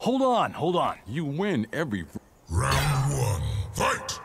Hold on, hold on. You win every... Round one, fight!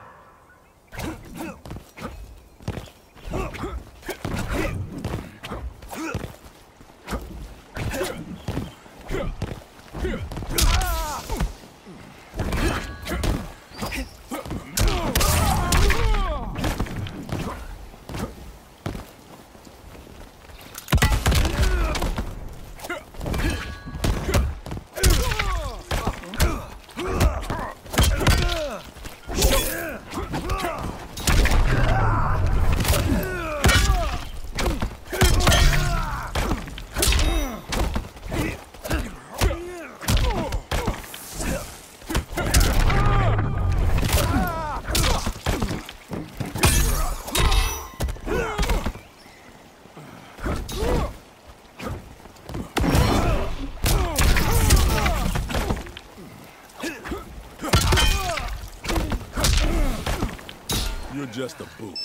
You're just a boot.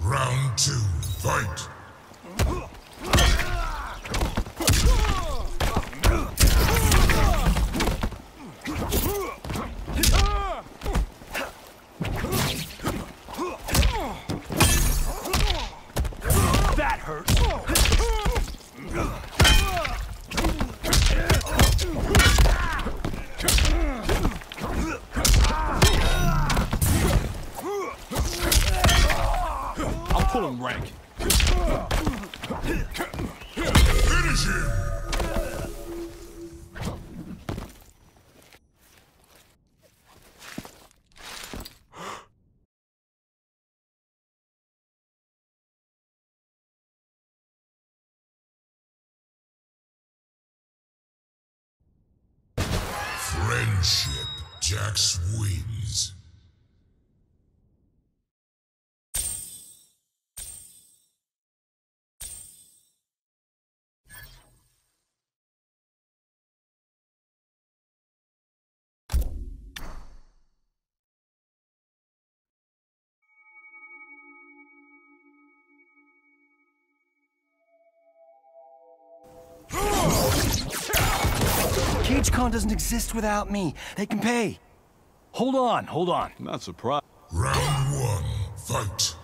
Round two, fight! That hurt! Pull him, Rank. Finish him! Friendship, Jax wins. CageCon doesn't exist without me. They can pay. Hold on, hold on. Not surprised. Round one, fight.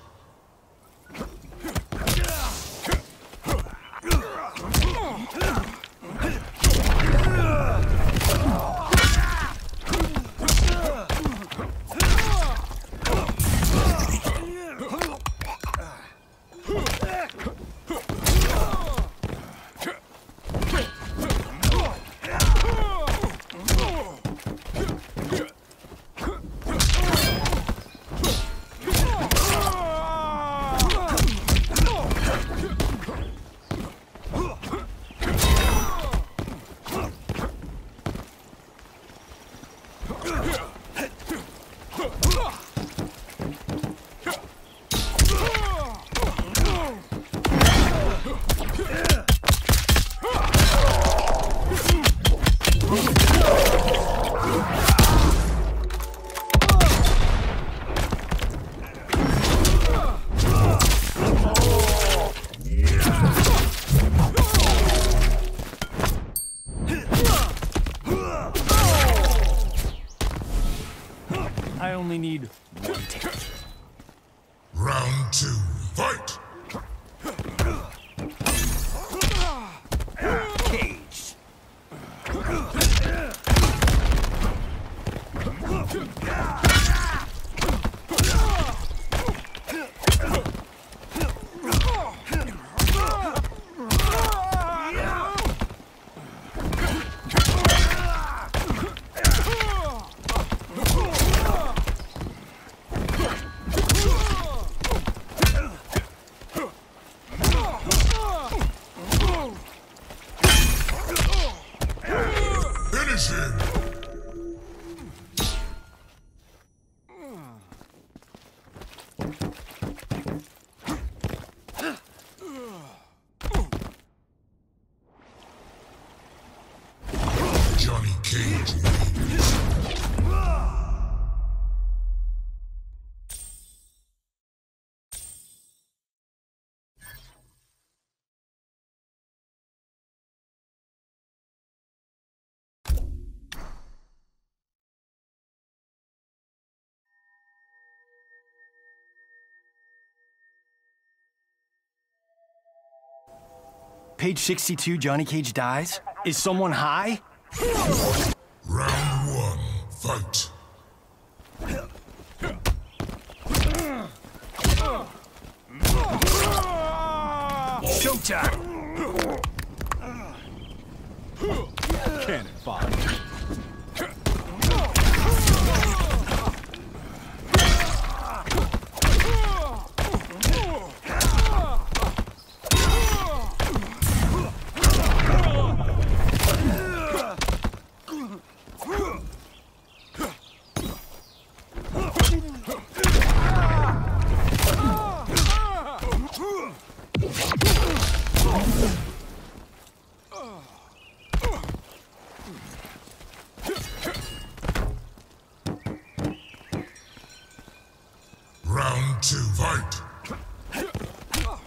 I only need one ticket. Round two, fight! Cage! Johnny Cage wins. page 62, Johnny Cage dies? Is someone high? Round one, fight. Showtime! Cannon fire. Round two, fight!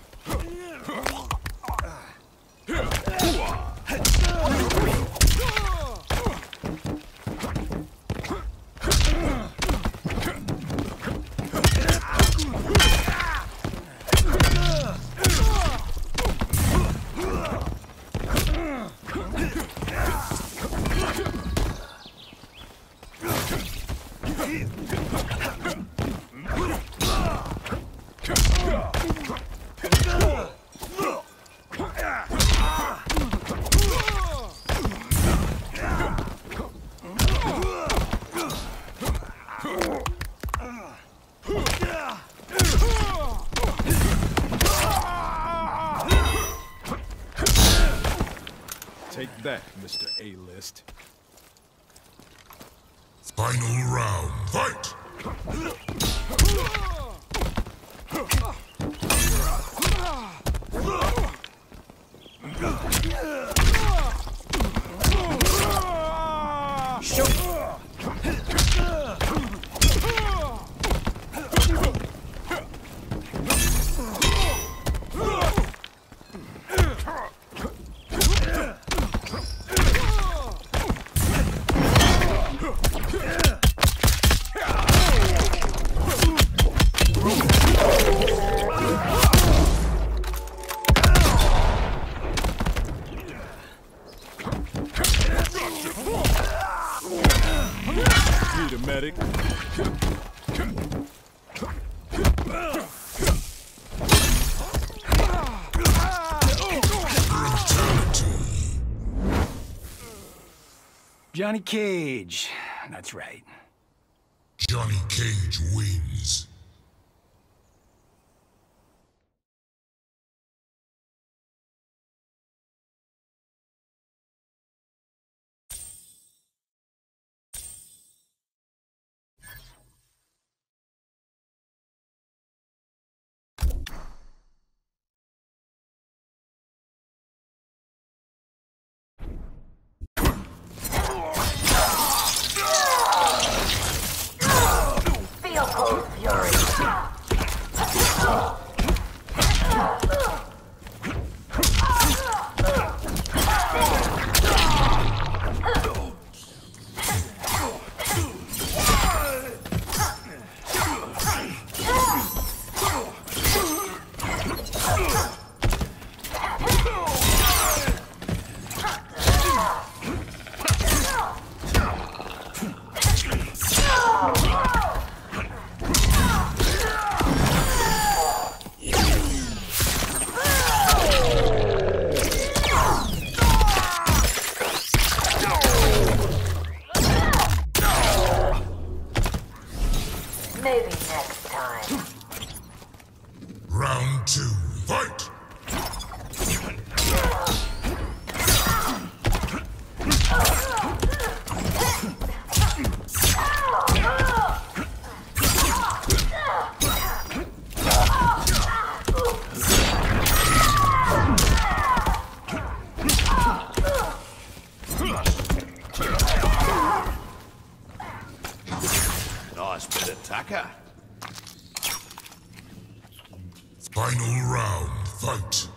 Take that, Mr. A-List. Final round, fight! Need a medic. Johnny Cage. That's right. Johnny Cage wins. Maybe next time. Round two, fight! Attacker. Final round, fight.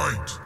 Fight!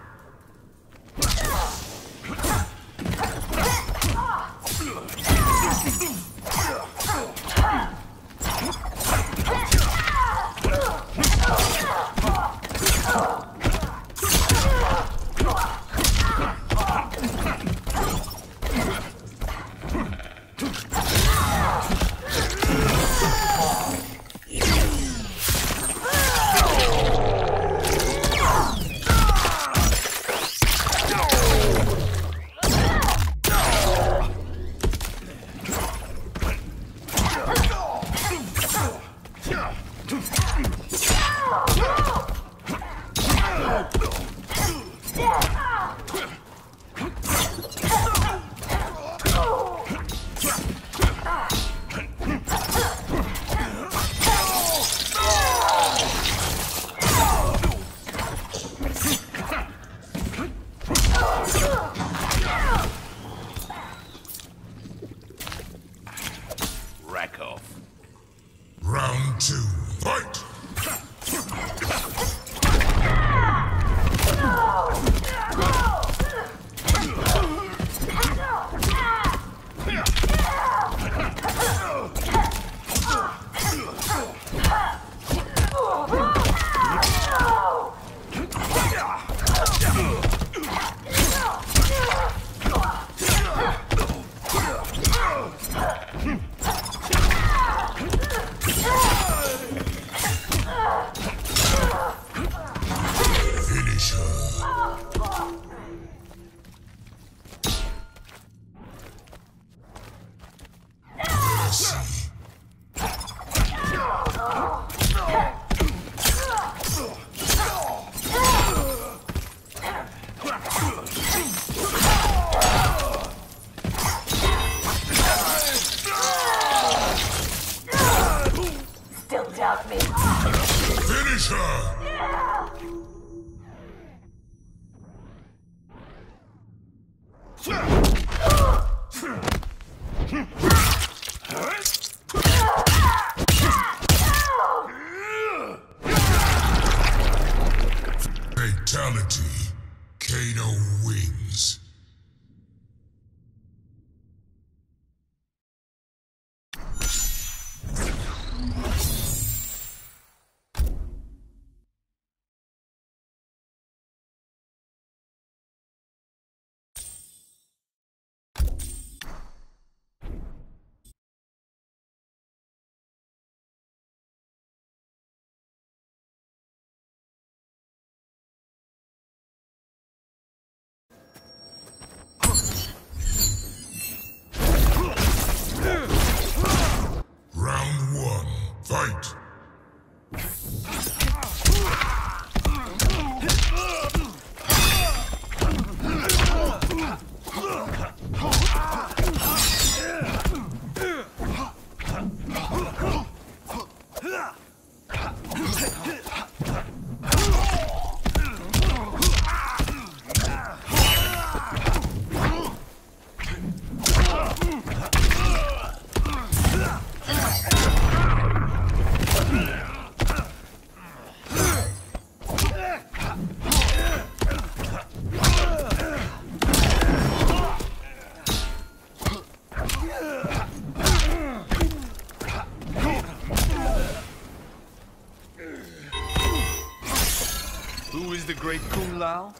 Great Kung Lao.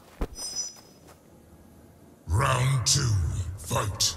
Round 2, fight.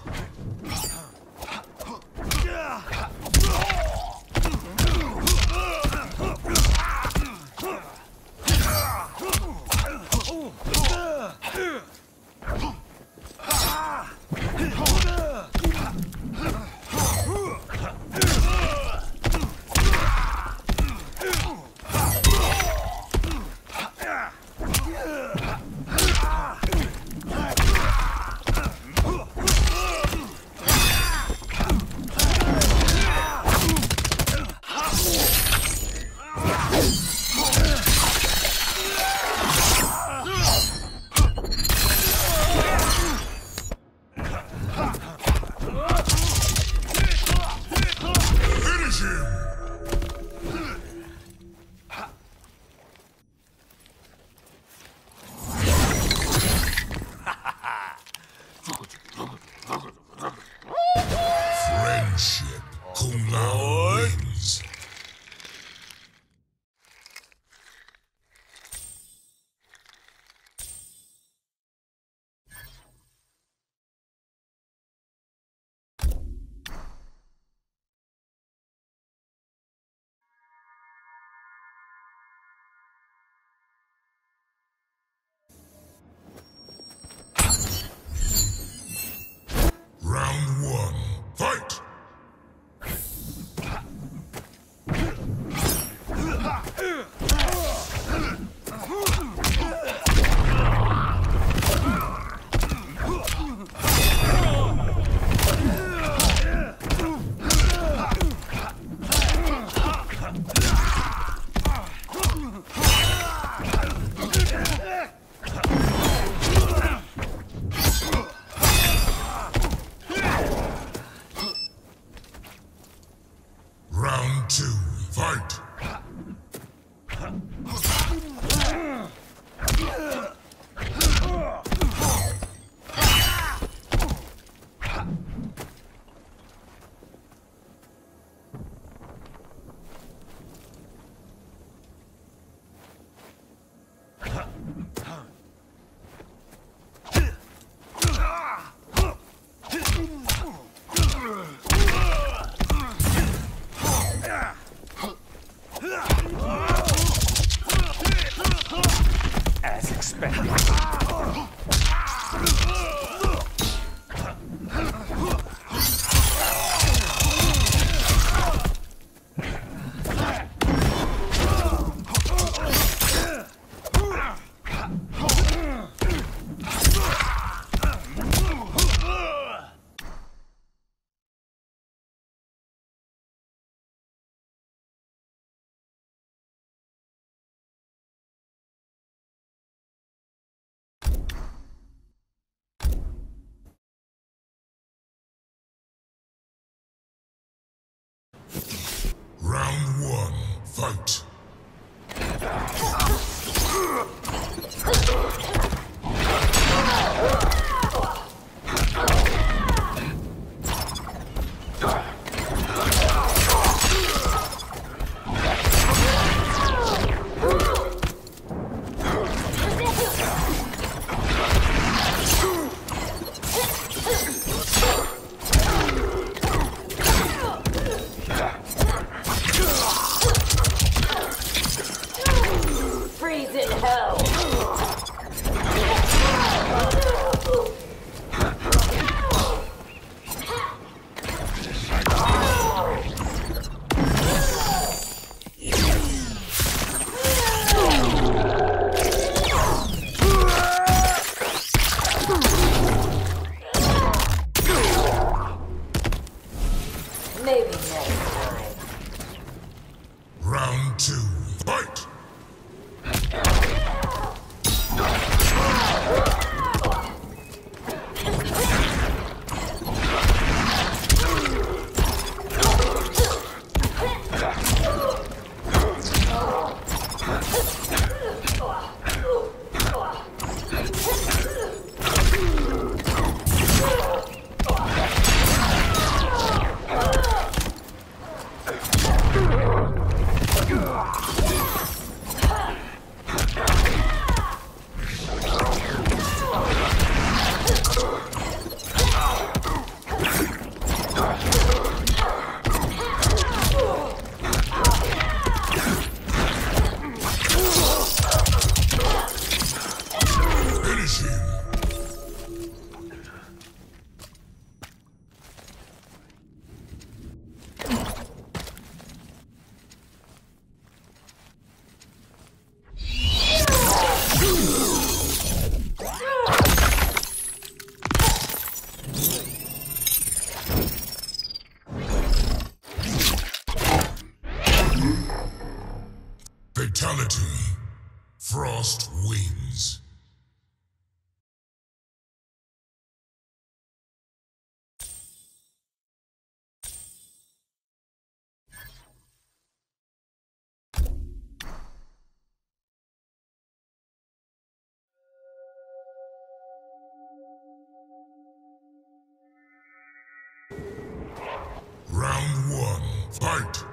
as expected. Fight! Frost Wings. Round one, fight!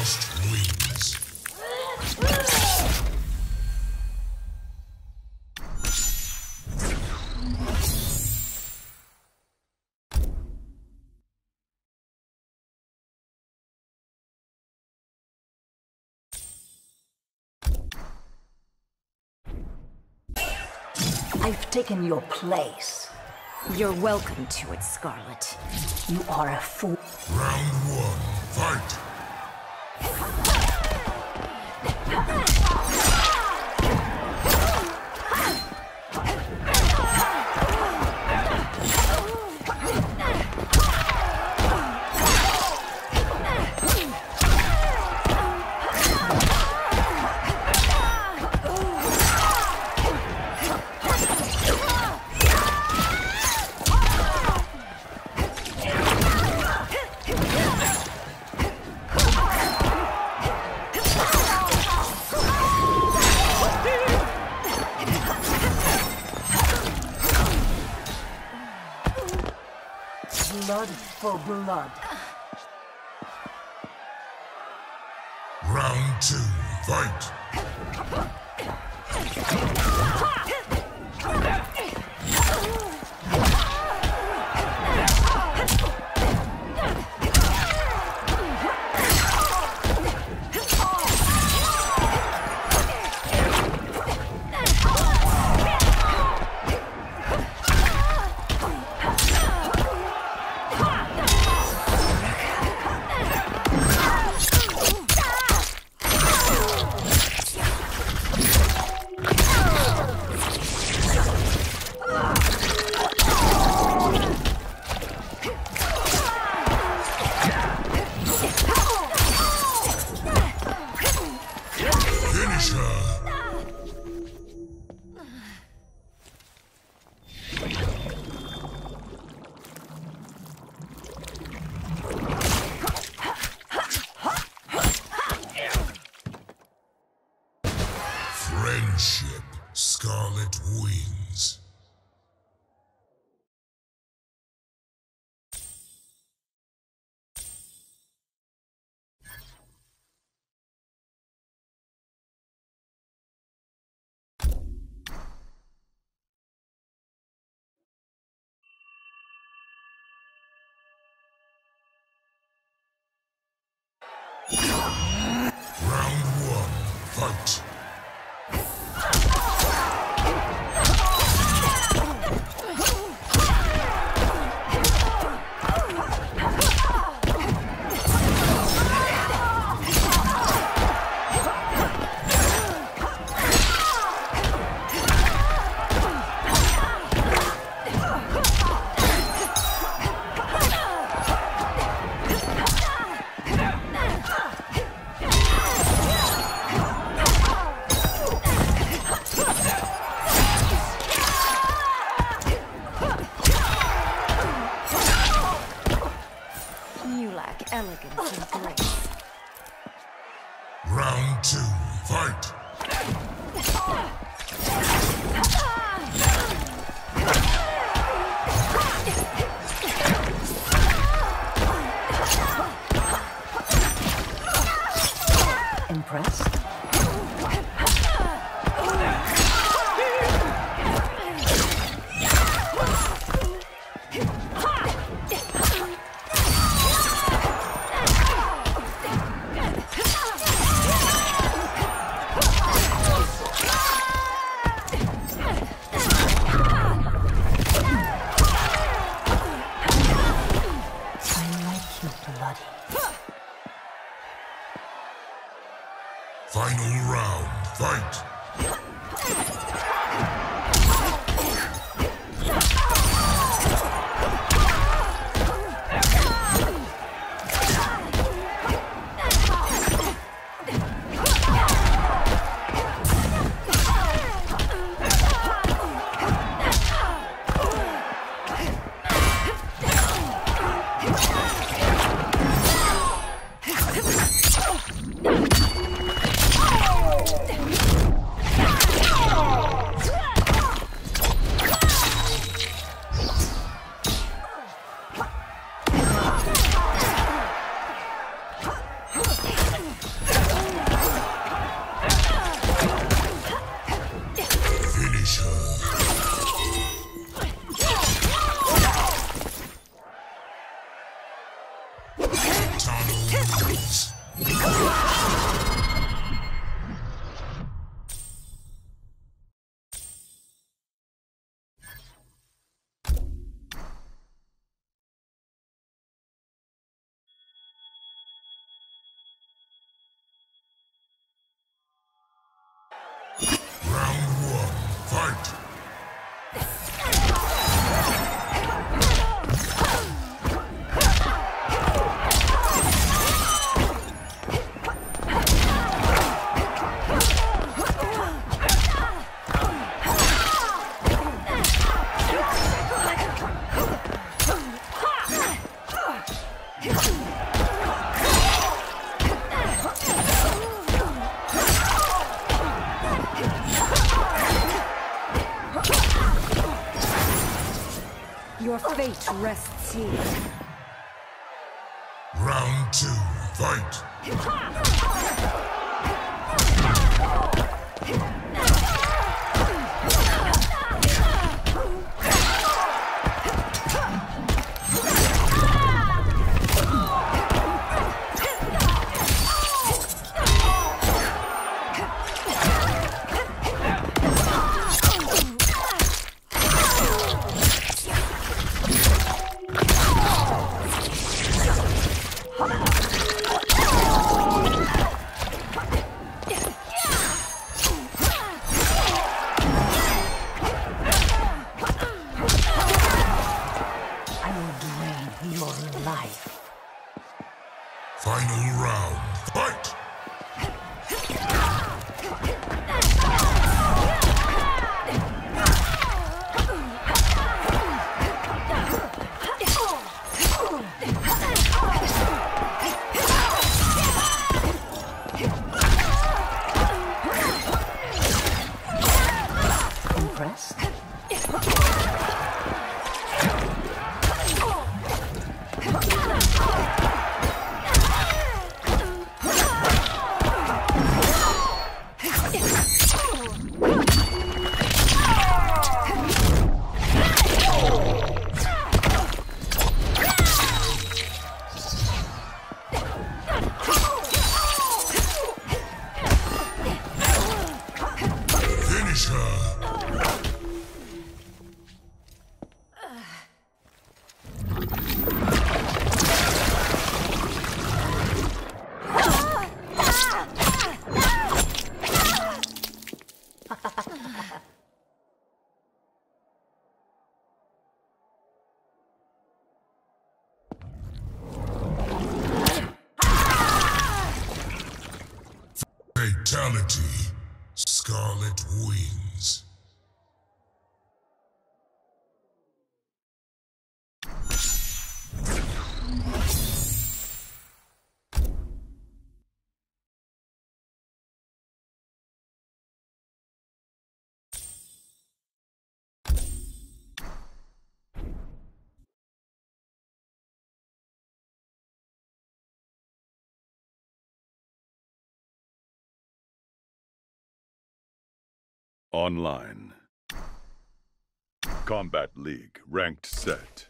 Just wins. I've taken your place. You're welcome to it, Scarlet. You are a fool. Round one, fight! Blood for blood. Round two, fight! Friendship, Scarlet Wings. Round one, fight! Elegance and grace. Round two, fight! Final round, fight! Oh! fate rests here. Round 2, fight! Fatality, Scarlet Wings. Online. Combat League Ranked Set.